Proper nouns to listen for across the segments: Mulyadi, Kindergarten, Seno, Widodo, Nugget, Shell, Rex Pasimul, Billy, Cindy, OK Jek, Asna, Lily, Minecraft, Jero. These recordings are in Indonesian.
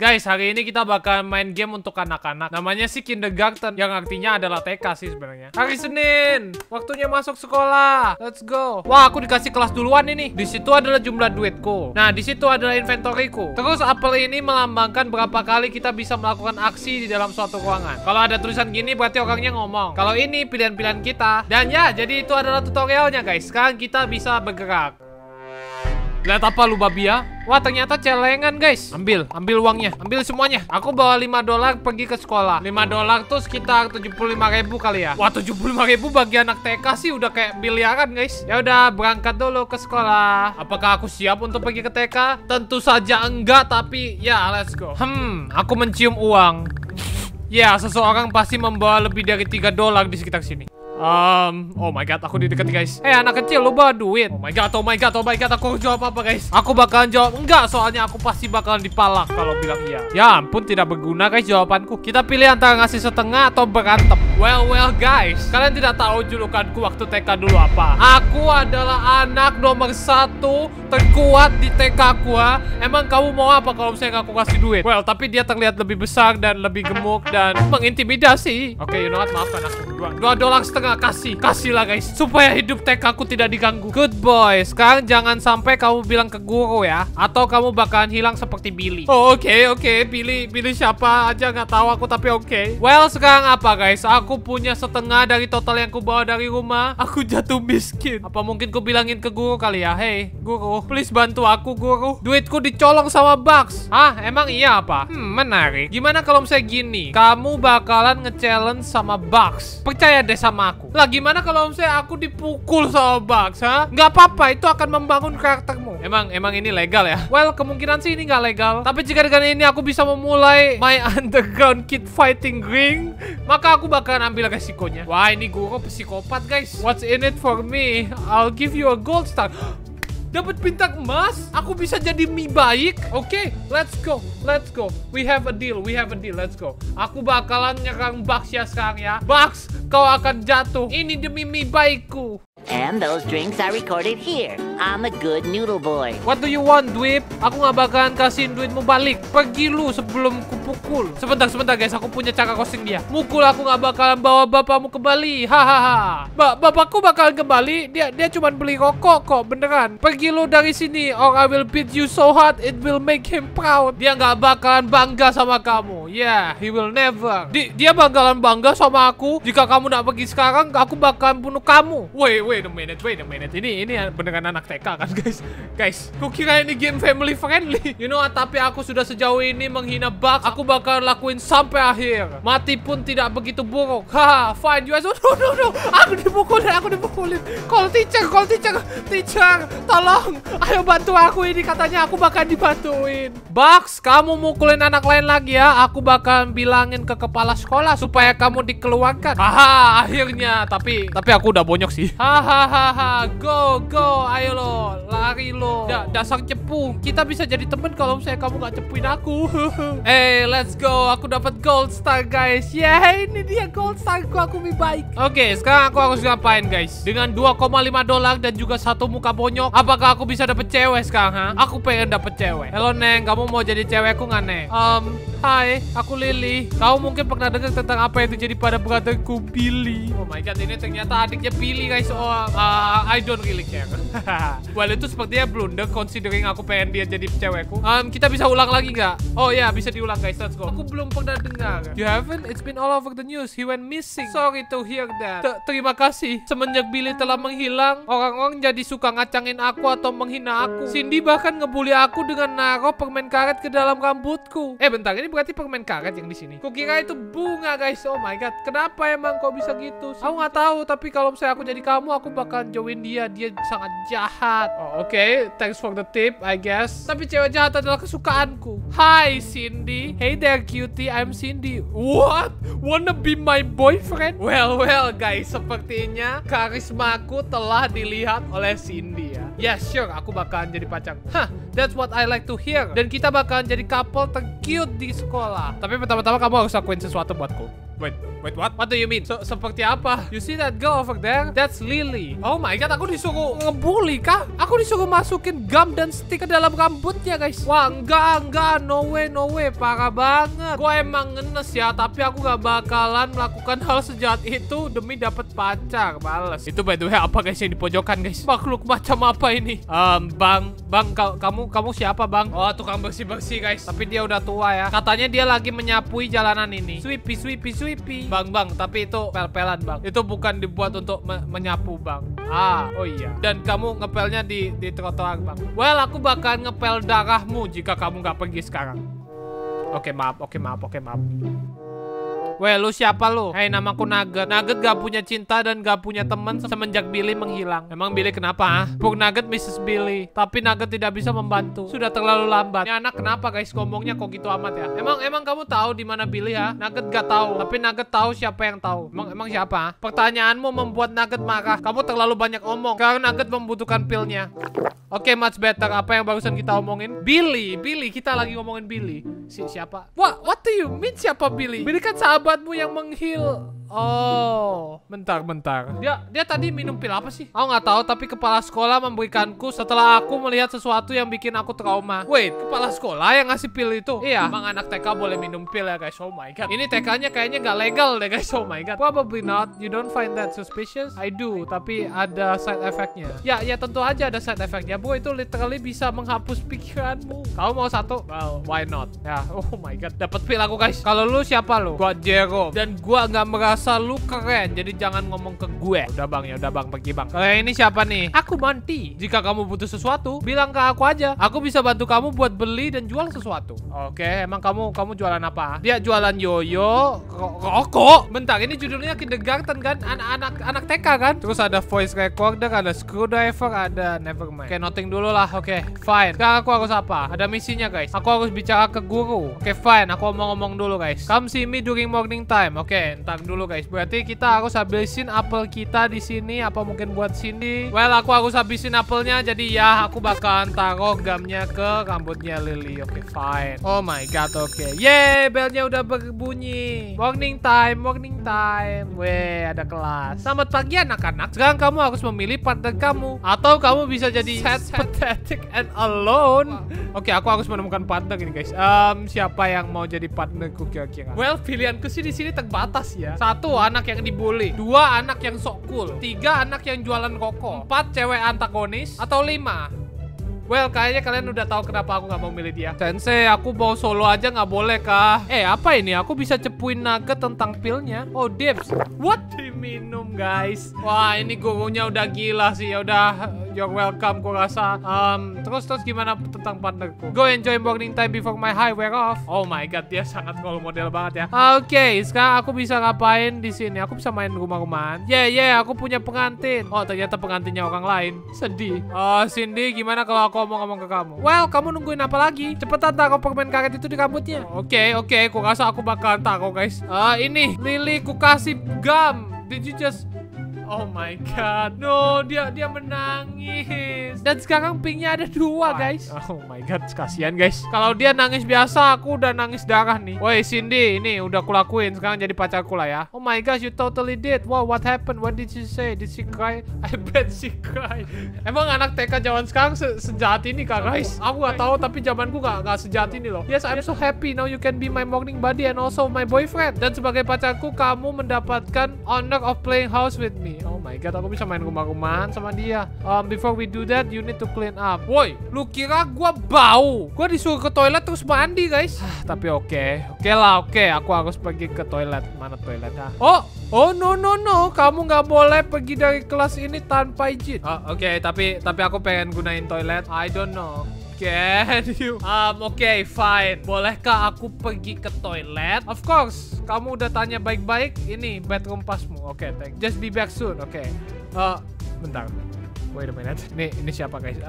Guys, hari ini kita bakal main game untuk anak-anak. Namanya sih Kindergarten, yang artinya adalah TK sih sebenarnya. Hari Senin, waktunya masuk sekolah. Let's go. Wah, aku dikasih kelas duluan ini. Di situ adalah jumlah duitku. Nah, di situ adalah inventoryku. Terus apel ini melambangkan berapa kali kita bisa melakukan aksi di dalam suatu ruangan. Kalau ada tulisan gini berarti orangnya ngomong. Kalau ini pilihan-pilihan kita. Dan ya, jadi itu adalah tutorialnya, guys. Sekarang kita bisa bergerak. Lihat apa lu, babia? Wah, ternyata celengan, guys. Ambil uangnya. Ambil semuanya. Aku bawa 5 dolar pergi ke sekolah. 5 dolar tuh sekitar 75.000 kali ya. Wah, 75.000 bagi anak TK sih udah kayak miliaran, guys. Ya udah, berangkat dulu ke sekolah. Apakah aku siap untuk pergi ke TK? Tentu saja enggak, tapi ya let's go. Aku mencium uang. Ya, seseorang pasti membawa lebih dari 3 dolar di sekitar sini. Oh my god, aku di dekat guys. Eh, anak kecil, lu bawa duit. Oh my god, aku harus jawab apa, guys? Aku bakalan jawab enggak, soalnya aku pasti bakalan dipalak kalau bilang iya. Ya ampun, tidak berguna, guys, jawabanku. Kita pilih antara ngasih setengah atau berantem. Well, guys, kalian tidak tahu julukanku waktu TK dulu apa. Aku adalah anak nomor 1 terkuat di TK gua. Emang kamu mau apa kalau misalnya aku kasih duit? Well, tapi dia terlihat lebih besar dan lebih gemuk dan mengintimidasi. Oke, you know what, maafkan aku. 2 dolar setengah. Kasihlah guys, supaya hidup TK aku tidak diganggu. Good boy. Sekarang jangan sampai kamu bilang ke guru ya, atau kamu bakalan hilang seperti Billy. Oh, oke. Billy siapa aja nggak tahu aku, tapi oke. Well, sekarang apa guys? Aku punya setengah dari total yang ku bawa dari rumah. Aku jatuh miskin. Apa mungkin ku bilangin ke guru kali ya? Hey guru, please bantu aku guru. Duitku dicolong sama Bugs. Ah, emang iya apa? Menarik. Gimana kalau misalnya gini? Kamu bakalan nge-challenge sama Bugs. Percaya deh sama aku. Lah gimana kalau misalnya aku dipukul sama Bugs, ha? Nggak apa-apa, itu akan membangun karaktermu. Emang ini legal ya? Well, kemungkinan sih ini nggak legal. Tapi jika dengan ini aku bisa memulai my underground kid fighting ring, maka aku bakalan ambil resikonya. Wah, ini guru psikopat guys. What's in it for me? I'll give you a gold star. Dapat bintang emas, aku bisa jadi mie baik. Oke, let's go. We have a deal, let's go. Aku bakalan nyerang Bugs ya sekarang ya. Bugs, kau akan jatuh. Ini demi mie baikku. And those drinks are recorded here. I'm a good noodle boy. What do you want, Dwip? Aku nggak bakalan kasihin duitmu balik. Pergi lu sebelum kupukul. Sebentar guys, aku punya cara kosing dia. Mukul aku nggak bakalan bawa bapakmu ke Bali. Hahaha. Bapakku bakalan ke Bali. Dia cuma beli rokok kok, beneran. Pergi lu dari sini, or I will beat you so hard it will make him proud. Dia nggak bakalan bangga sama kamu. Yeah, he will never. Dia bakalan bangga sama aku. Jika kamu nggak pergi sekarang, aku bakalan bunuh kamu. Wait a minute. Ini beneran anak TK kan guys. Kukira ini game family friendly. You know, tapi aku sudah sejauh ini menghina Bugs. Aku bakal lakuin sampai akhir. Mati pun tidak begitu buruk. Haha, fine you guys. No. Aku dipukulin. Call teacher, tolong. Ayo bantu aku ini, katanya aku bakal dibantuin. Bugs, kamu mukulin anak lain lagi ya. Aku bakal bilangin ke kepala sekolah supaya kamu dikeluarkan. Haha, akhirnya. Tapi aku udah bonyok sih. Hahaha, go, ayo lo, lari lo. Dasar cepu, kita bisa jadi temen kalau misalnya kamu gak cepuin aku. Hey, let's go, aku dapat gold star guys. Yeah, ini dia gold starku, aku lebih baik. Oke, sekarang aku harus ngapain guys? Dengan 2,5 dolar dan juga 1 muka bonyok, apakah aku bisa dapet cewek sekarang, ha? Aku pengen dapet cewek. Hello neng, kamu mau jadi cewekku gak neng? Hai, aku Lily. Kau mungkin pernah dengar tentang apa yang terjadi pada brotherku Billy. Oh my god, ini ternyata adiknya Billy guys. I don't really care. Well, itu sepertinya blunder considering aku pengen dia jadi cewekku. Kita bisa ulang lagi nggak? Oh ya, bisa diulang guys, let's go. Aku belum pernah dengar. You haven't? It's been all over the news. He went missing. Sorry to hear that. Terima kasih. Semenjak Billy telah menghilang, orang-orang jadi suka ngacangin aku atau menghina aku. Cindy bahkan ngebully aku dengan naruh permen karet ke dalam rambutku. Eh bentar, ini berarti permen karet yang di sini. Kukira itu bunga guys. Oh my god, kenapa emang kok bisa gitu? Aku nggak tahu, tapi kalau misalnya aku jadi kamu, aku bakal join dia sangat jahat. Oh, oke. Thanks for the tip, I guess. Tapi cewek jahat adalah kesukaanku. Hi, Cindy. Hey there, cutie. I'm Cindy. What? Wanna be my boyfriend? Well, guys. Sepertinya karismaku telah dilihat oleh Cindy ya. Yes, sure. Aku bakalan jadi pacar. Hah, that's what I like to hear. Dan kita bakalan jadi couple tercute di sekolah. Tapi pertama-tama kamu harus akuin sesuatu buatku. Wait, what? What do you mean? So, seperti apa? You see that girl over there? That's Lily. Oh my god, aku disuruh ngebully kah? Aku disuruh masukin gum dan stick ke dalam rambutnya, guys. Wah, enggak. No way. Parah banget. Gue emang ngenes ya, tapi aku gak bakalan melakukan hal sejahat itu demi dapat pacar. Males. Itu by the way, apa guys yang di pojokan, guys? Makhluk macam apa ini? Bang, kamu siapa, Bang? Oh, tukang bersih-bersih, guys. Tapi dia udah tua ya. Katanya dia lagi menyapui jalanan ini. Sweepy. Bang, tapi itu pel-pelan, Bang. Itu bukan dibuat untuk menyapu, Bang. Ah, oh iya. Dan kamu ngepelnya di trotoar, Bang. Well, aku bakal ngepel darahmu jika kamu nggak pergi sekarang. Oke, maaf. Weh, lu siapa lu? Hei, namaku Nugget. Nugget gak punya cinta dan gak punya teman semenjak Billy menghilang. Emang Billy kenapa? Bung Nugget Mrs. Billy. Tapi Nugget tidak bisa membantu. Sudah terlalu lambat. Ini anak kenapa guys? Ngomongnya kok gitu amat ya? Emang kamu tahu di mana Billy ya? Nugget gak tahu. Tapi Nugget tahu siapa yang tahu. Emang siapa? Pertanyaanmu membuat Nugget marah. Kamu terlalu banyak omong. Karena Nugget membutuhkan pilnya. Oke, much better. Apa yang barusan kita omongin? Billy. Kita lagi ngomongin Billy. Siapa? What do you mean siapa Billy? Billy kan sahabatmu yang menghil. Oh, bentar. Dia tadi minum pil apa sih? Aku nggak tahu, tapi kepala sekolah memberikanku setelah aku melihat sesuatu yang bikin aku trauma. Wait, kepala sekolah yang ngasih pil itu? Iya, emang anak TK boleh minum pil ya guys? Oh my god, ini TK-nya kayaknya nggak legal deh guys. Oh my god, probably not. You don't find that suspicious? I do, tapi ada side effect-nya. Ya tentu aja ada side effect-nya. Bro, itu literally bisa menghapus pikiranmu. Kamu mau satu? Well, why not? Ya, oh my god, dapat pil aku guys. Kalau lu siapa lu? Gua Jero, dan gua nggak merasa lu keren, jadi jangan ngomong ke gue. Udah bang, pergi bang. Kalau ini siapa nih? Aku Monty. Jika kamu butuh sesuatu, bilang ke aku aja. Aku bisa bantu kamu buat beli dan jual sesuatu. Oke, emang kamu jualan apa? Dia jualan yoyo, rokok. Bentar, ini judulnya Kindergarten kan? Anak TK kan? Terus ada voice recorder, ada screwdriver, ada nevermind. Oke, noting dulu lah. Oke, fine. Sekarang aku harus apa? Ada misinya guys. Aku harus bicara ke guru. Oke, fine. Aku ngomong dulu guys. Come see me during morning time. Oke, entar dulu guys. Berarti kita harus habisin apel kita di sini. Apa mungkin buat Cindy? Well, aku harus habisin apelnya. Jadi ya, aku bakalan taruh gamnya ke rambutnya Lily. Oke, fine. Oh my god, oke. Yeay, belnya udah berbunyi. Morning time. Weh, ada kelas. Selamat pagi anak-anak. Sekarang kamu harus memilih partner kamu. Atau kamu bisa jadi sad, pathetic, and alone. Oke, aku harus menemukan partner ini guys. Siapa yang mau jadi partnerku kira-kira? Well, pilihanku sih di sini terbatas ya. Satu, anak yang dibully. Dua, anak yang sok cool. Tiga, anak yang jualan koko. Empat, cewek antagonis. Atau lima. Well, kayaknya kalian udah tahu kenapa aku nggak mau milih dia. Sensei, aku bawa solo aja nggak boleh kah? Apa ini? Aku bisa cepuin Nugget tentang pilnya. Oh, dips. What? Diminum, guys. Wah, ini gurunya udah gila sih. Ya udah, you're welcome. Gue rasa. Terus gimana tentang partnerku? Go enjoy morning time before my high wear off. Oh my god, dia sangat role model banget ya. Oke, sekarang aku bisa ngapain di sini? Aku bisa main rumah-rumahan. Yeah, aku punya pengantin. Oh, ternyata pengantinnya orang lain. Sedih. Oh, Cindy, gimana kalau aku ngomong ke kamu? Well, kamu nungguin apa lagi? Cepetan taruh permen karet itu di rambutnya. Oke, aku rasa aku bakalan taruh guys. Ini Lily, ku kasih gum. Did you just? Oh my god, no, dia menangis. Dan sekarang pinknya ada dua guys. Oh my god, kasihan guys. Kalau dia nangis biasa, aku udah nangis darah nih. Woi Cindy, ini udah kulakuin. Sekarang jadi pacarku lah ya. Oh my god, you totally did. Wow, what happened? What did she say? Did she cry? I bet she cry. Emang anak TK zaman sekarang sejahat ini kak guys? Aku gak tahu, tapi zamanku gak sejahat ini loh. Yes, I'm so happy. Now you can be my morning buddy and also my boyfriend. Dan sebagai pacarku, kamu mendapatkan honor of playing house with me. Oh my god, aku bisa main rumah-rumahan sama dia. Before we do that, you need to clean up. Woi, lu kira gua bau? Gua disuruh ke toilet terus mandi, guys. Tapi oke lah. Aku harus pergi ke toilet. Mana toiletnya? Oh, no. Kamu nggak boleh pergi dari kelas ini tanpa izin. Oke, tapi aku pengen gunain toilet. I don't know. Can you? Oke, fine. Bolehkah aku pergi ke toilet? Of course. Kamu udah tanya baik-baik. Ini bedroom passmu. Oke, thanks. Just be back soon. Oke. Bentar. Wait a minute. Ini siapa guys?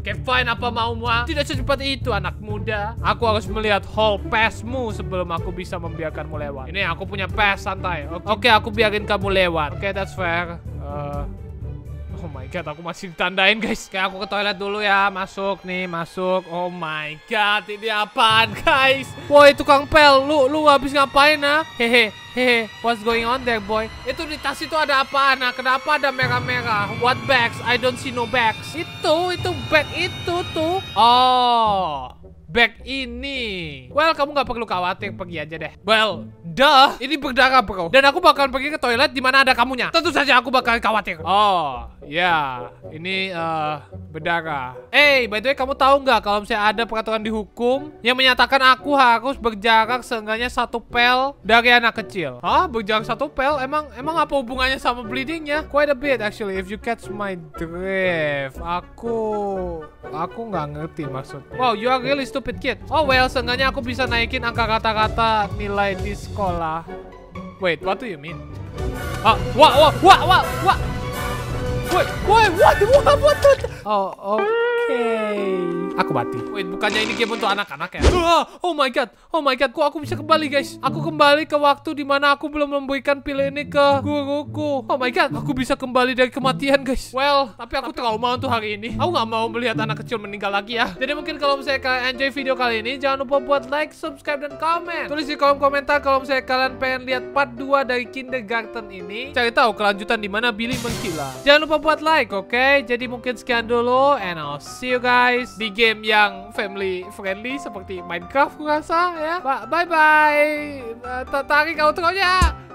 Oke, fine, apa mau muak? Tidak secepat itu anak muda. Aku harus melihat hall passmu sebelum aku bisa membiarkanmu lewat. Ini aku punya pass santai. Oke, aku biarin kamu lewat. Oke, that's fair. Oh my god, aku masih ditandain guys. Kayak aku ke toilet dulu ya. Masuk nih, masuk. Oh my god, ini apaan guys? Woi tukang pel, lu habis ngapain ya? Hehe. Hehe, what's going on there boy? Itu di tas itu ada apaan? Nah, kenapa ada merah-merah? What bags? I don't see no bags. Itu bag itu tuh. Oh, bag ini. Well, kamu gak perlu khawatir, pergi aja deh. Well, duh, ini berdarah bro. Dan aku bakalan pergi ke toilet di mana ada kamunya. Tentu saja aku bakalan khawatir. Oh, ya, yeah. Ini berdarah. Eh, hey, by the way, kamu tahu nggak kalau misalnya ada peraturan di hukum yang menyatakan aku harus berjarak seenggaknya 1 pel dari anak kecil? Hah? Berjarak 1 pel? Emang apa hubungannya sama bleedingnya? Quite a bit actually, if you catch my drift. Aku nggak ngerti maksudnya. Wow, you are really stupid kid. Oh well, seenggaknya aku bisa naikin angka kata-kata nilai di sekolah. Wait, what do you mean? Ah, wah. Wait, what the... Oh, okay. Aku mati. Wait, bukannya ini game untuk anak-anak ya? Oh my god, kok aku bisa kembali guys? Aku kembali ke waktu dimana aku belum memberikan pil ini ke guruku. Oh my god, aku bisa kembali dari kematian guys. Well, tapi aku trauma untuk hari ini. Aku gak mau melihat anak kecil meninggal lagi ya. Jadi mungkin kalau misalnya kalian enjoy video kali ini, jangan lupa buat like, subscribe, dan komen. Tulis di kolom komentar kalau misalnya kalian pengen lihat part 2 dari Kindergarten ini. Cari tahu kelanjutan dimana Billy menghilang. Jangan lupa buat like, oke? Jadi mungkin sekian dulu, and I'll see you guys di game yang family friendly seperti Minecraft, aku rasa ya. Bye bye. Tarik outro-nya.